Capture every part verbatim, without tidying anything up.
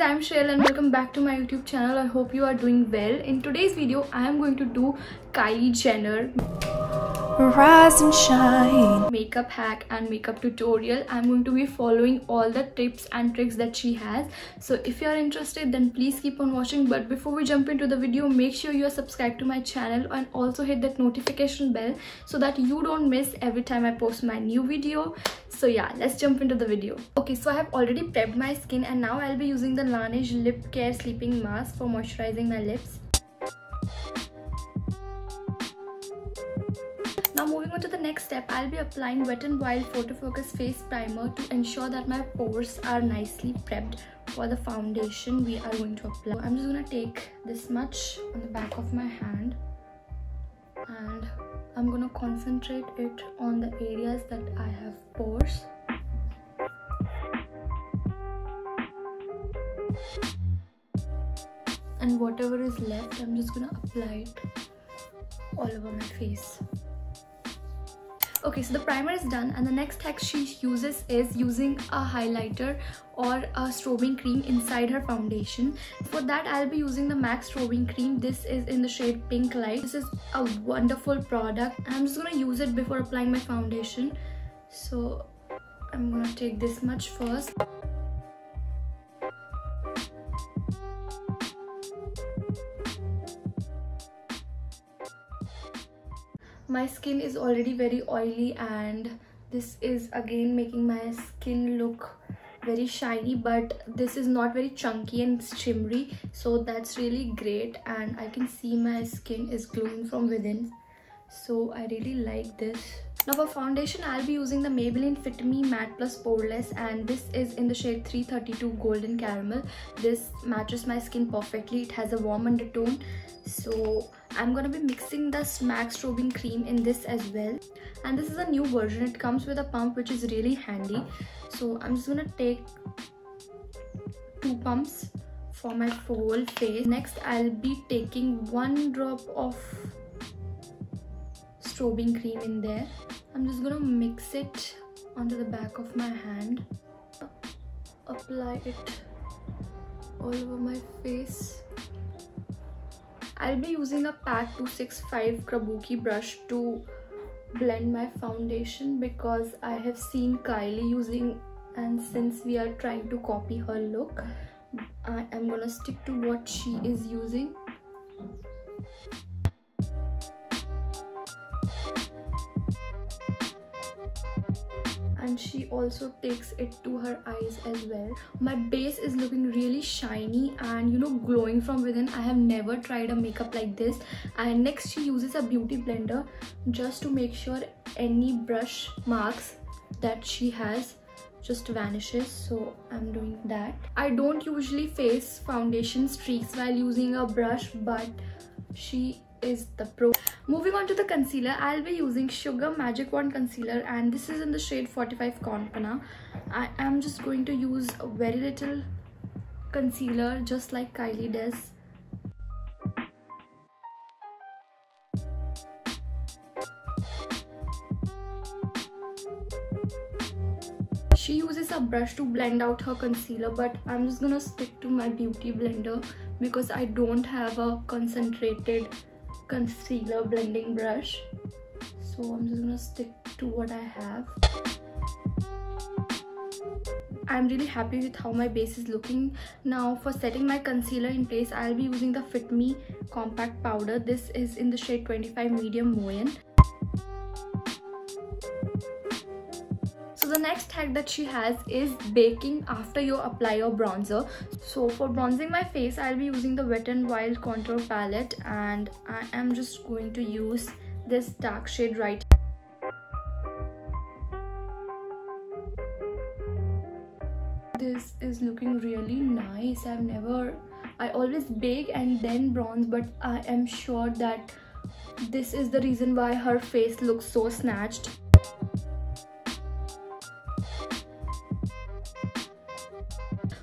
I'm Shreyal and welcome back to my YouTube channel. I hope you are doing well. In today's video, I am going to do Kylie Jenner Rise and Shine makeup hack and makeup tutorial. I'm going to be following all the tips and tricks that she has. So if you are interested, then please keep on watching. But before we jump into the video, make sure you are subscribed to my channel and also hit that notification bell so that you don't miss every time I post my new video. So yeah, let's jump into the video. Okay, so I have already prepped my skin and now I'll be using the Laneige Lip Care Sleeping Mask for moisturizing my lips. Now moving on to the next step, I'll be applying Wet n Wild Photo Focus Face Primer to ensure that my pores are nicely prepped for the foundation we are going to apply. So I'm just gonna take this much on the back of my hand and I'm gonna concentrate it on the areas that I have pores. And whatever is left, I'm just gonna apply it all over my face. Okay, so the primer is done and the next hack she uses is using a highlighter or a strobing cream inside her foundation. For that, I'll be using the Mac strobing cream. This is in the shade Pink Light. This is a wonderful product and I'm just gonna use it before applying my foundation. So I'm gonna take this much first. My skin is already very oily and this is again making my skin look very shiny, but this is not very chunky and shimmery, so that's really great. And I can see my skin is glowing from within, so I really like this. Now for foundation, I'll be using the Maybelline Fit Me Matte Plus Poreless and this is in the shade three thirty-two Golden Caramel. This matches my skin perfectly. It has a warm undertone. So I'm gonna be mixing the M A C strobing cream in this as well. And this is a new version. It comes with a pump, which is really handy. So I'm just gonna take two pumps for my whole face. Next, I'll be taking one drop of strobing cream in there. I'm just gonna mix it onto the back of my hand. Apply it all over my face. I'll be using a PAC two sixty-five Kabuki brush to blend my foundation because I have seen Kylie using, and since we are trying to copy her look, I am gonna stick to what she is using. And she also takes it to her eyes as well. My base is looking really shiny and, you know, glowing from within. I have never tried a makeup like this. And next she uses a beauty blender just to make sure any brush marks that she has just vanishes. So I'm doing that. I don't usually face foundation streaks while using a brush, but she is the pro. Moving on to the concealer, I'll be using Sugar Magic Wand Concealer and this is in the shade forty-five Concona. I am just going to use very little concealer, just like Kylie does. She uses a brush to blend out her concealer, but I'm just gonna stick to my beauty blender because I don't have a concentrated concealer blending brush, so I'm just gonna stick to what I have. I'm really happy with how my base is looking. Now for setting my concealer in place, I'll be using the Fit Me Compact Powder. This is in the shade twenty-five Medium Moyen. So the next hack that she has is baking after you apply your bronzer. So for bronzing my face, I'll be using the Wet n Wild Contour Palette and I am just going to use this dark shade right here. This is looking really nice. I've never, I always bake and then bronze, but I am sure that this is the reason why her face looks so snatched.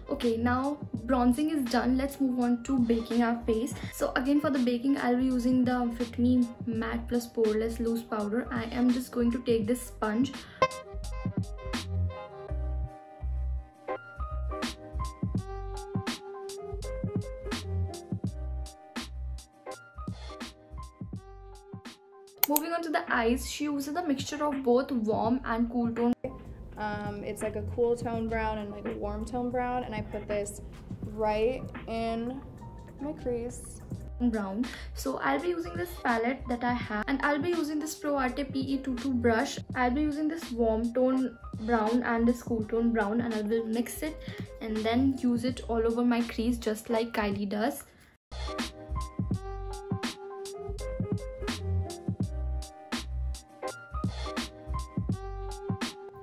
Okay, now bronzing is done, let's move on to baking our face. So again, for the baking I'll be using the Fit Me Matte Plus Poreless Loose Powder. I am just going to take this sponge . Moving on to the eyes, she uses a mixture of both warm and cool tone. Um, it's like a cool tone brown and like a warm tone brown, and I put this right in my crease. Brown. So I'll be using this palette that I have, and I'll be using this Pro Arte P E twenty-two brush. I'll be using this warm tone brown and this cool tone brown, and I will mix it and then use it all over my crease just like Kylie does.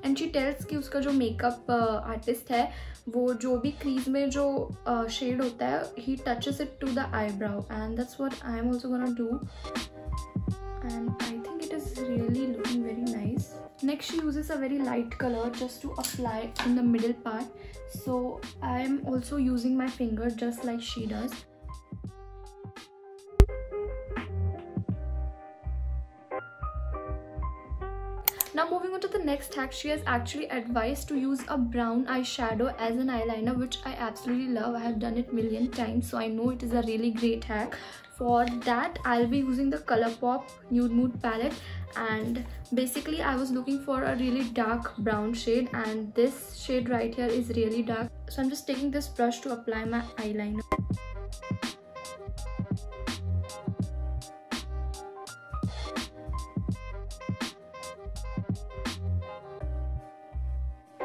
And she tells कि उसका जो makeup artist है वो जो भी crease में जो shade uh, होता है ही touches it to the eyebrow and that's what I am also gonna do and I think it is really looking very nice. Next she uses a very light color just to apply in the middle part, so I am also using my finger just like she does. Now moving on to the next hack, she has actually advised to use a brown eyeshadow as an eyeliner, which I absolutely love. I have done it million times, so I know it is a really great hack. For that, I'll be using the Colourpop Nude Mood palette, and basically I was looking for a really dark brown shade, and this shade right here is really dark. So I'm just taking this brush to apply my eyeliner.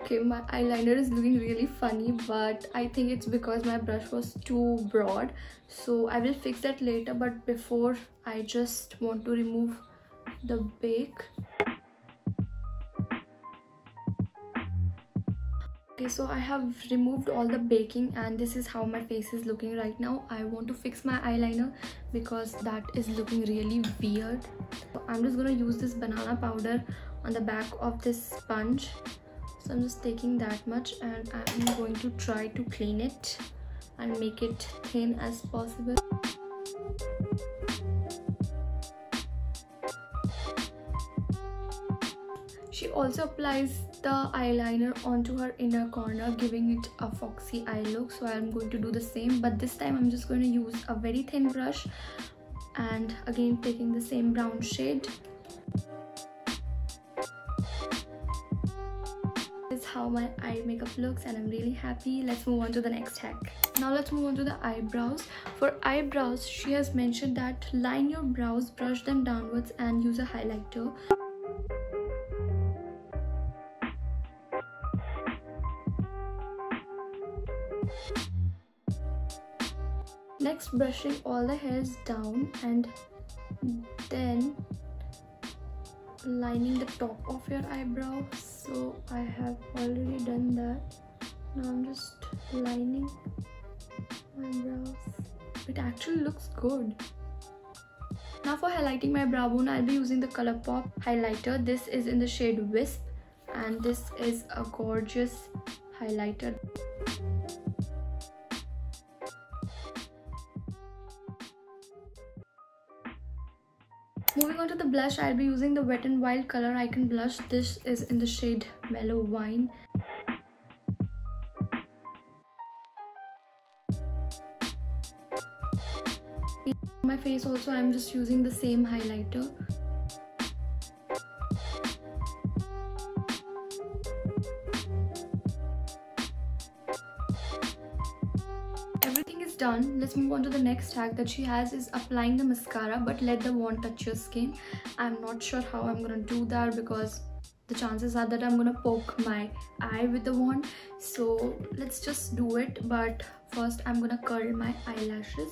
Okay, my eyeliner is looking really funny, but I think it's because my brush was too broad, so I will fix that later. But before, I just want to remove the bake. Okay, so I have removed all the baking, and this is how my face is looking right now. I want to fix my eyeliner because that is looking really weird. So I'm just gonna use this banana powder on the back of this sponge. So I'm just taking that much, and I'm going to try to clean it and make it thin as possible. She also applies the eyeliner onto her inner corner, giving it a foxy eye look. So I'm going to do the same, but this time I'm just going to use a very thin brush, and again taking the same brown shade. How my eye makeup looks, and I'm really happy. Let's move on to the next hack. Now let's move on to the eyebrows. For eyebrows, she has mentioned that line your brows, brush them downwards, and use a highlighter. Next, brushing all the hairs down and then lining the top of your eyebrow. So I have already done that. Now I'm just lining my brows. It actually looks good. Now for highlighting my brow bone, I'll be using the Colourpop highlighter. This is in the shade Wisp, and this is a gorgeous highlighter. Moving on to the blush, I'll be using the Wet n Wild Color Icon Blush. This is in the shade Mellow Wine. On my face also, I'm just using the same highlighter. Done. Let's move on to the next hack that she has is applying the mascara, but let the wand touch your skin. I'm not sure how I'm gonna do that because the chances are that I'm gonna poke my eye with the wand, so let's just do it. But first I'm gonna curl my eyelashes.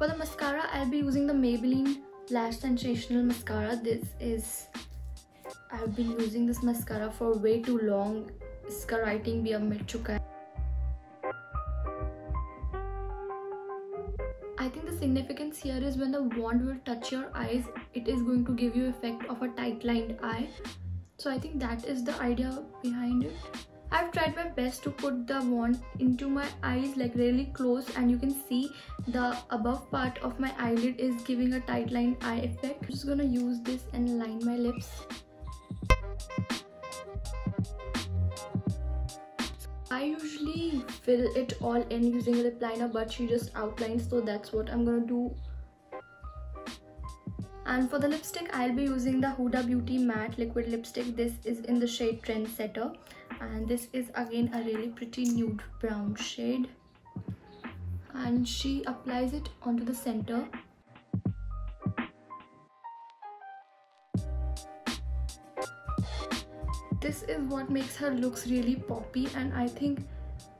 For the mascara, I'll be using the Maybelline Lash Sensational mascara. This is, I've been using this mascara for way too long. इसका writing भी अब मिल चुका है. I think the significance here is when the wand will touch your eyes, it is going to give you effect of a tight lined eye. So I think that is the idea behind it. I've tried my best to put the wand into my eyes, like really close, and you can see the above part of my eyelid is giving a tight line eye effect. I'm just gonna use this and line my lips. I usually fill it all in using a lip liner, but she just outlines, so that's what I'm gonna do. And for the lipstick, I'll be using the Huda Beauty Matte Liquid Lipstick. This is in the shade Trendsetter. And this is again a really pretty nude brown shade. And she applies it onto the center. This is what makes her looks really poppy, and I think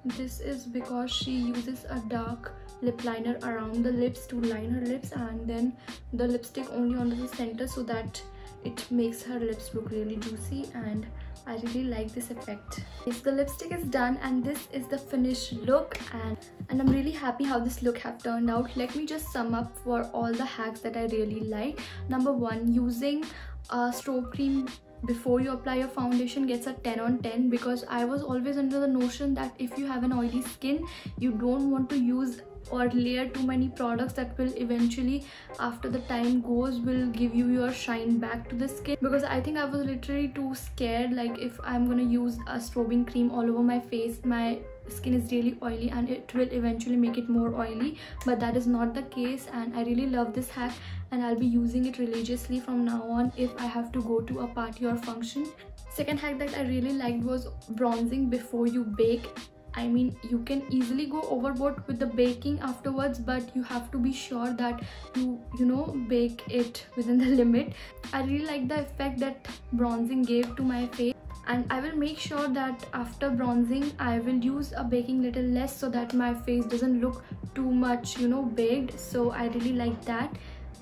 this is because she uses a dark lip liner around the lips to line her lips, and then the lipstick only onto the center, so that it makes her lips look really juicy, and I really like this effect. Yes, the lipstick is done and this is the finished look, and and I'm really happy how this look have turned out. Let me just sum up for all the hacks that I really like. Number one, using a strobe cream before you apply your foundation gets a ten on ten, because I was always under the notion that if you have an oily skin, you don't want to use or layer too many products that will eventually, after the time goes, will give you your shine back to the skin, because I think I was literally too scared, like if I'm gonna use a strobing cream all over my face, my skin is really oily and it will eventually make it more oily, but that is not the case. And I really love this hack and I'll be using it religiously from now on if I have to go to a party or function. Second hack that I really liked was bronzing before you bake. I mean, you can easily go overboard with the baking afterwards, but you have to be sure that you, you know, bake it within the limit. I really like the effect that bronzing gave to my face, and I will make sure that after bronzing, I will use a baking little less so that my face doesn't look too much, you know, baked. So I really like that.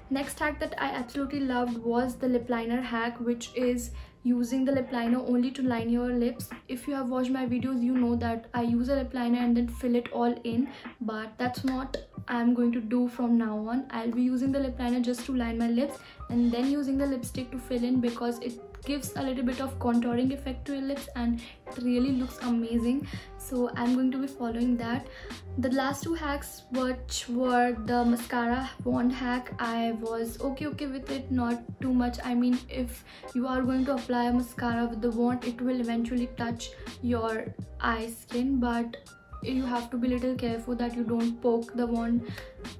Next hack that I absolutely loved was the lip liner hack, which is using the lip liner only to line your lips. If you have watched my videos, you know that I use a lip liner and then fill it all in, but that's not I'm going to do from now on. I'll be using the lip liner just to line my lips and then using the lipstick to fill in, because it gives a little bit of contouring effect to your lips and it really looks amazing. So I'm going to be following that. The last two hacks, which were the mascara wand hack, I was okay okay with it, not too much. I mean, if you are going to apply a mascara with the wand, it will eventually touch your eye skin, but you have to be a little careful that you don't poke the wand.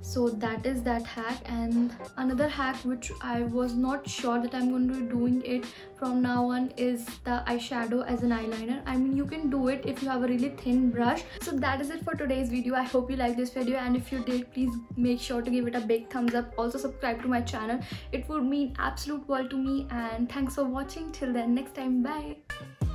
So that is that hack. And another hack which I was not sure that I'm going to be doing it from now on is the eyeshadow as an eyeliner. I mean, you can do it if you have a really thin brush. So that is it for today's video. I hope you liked this video, and if you did, please make sure to give it a big thumbs up. Also subscribe to my channel, it would mean absolute world to me, and thanks for watching. Till then, next time, bye.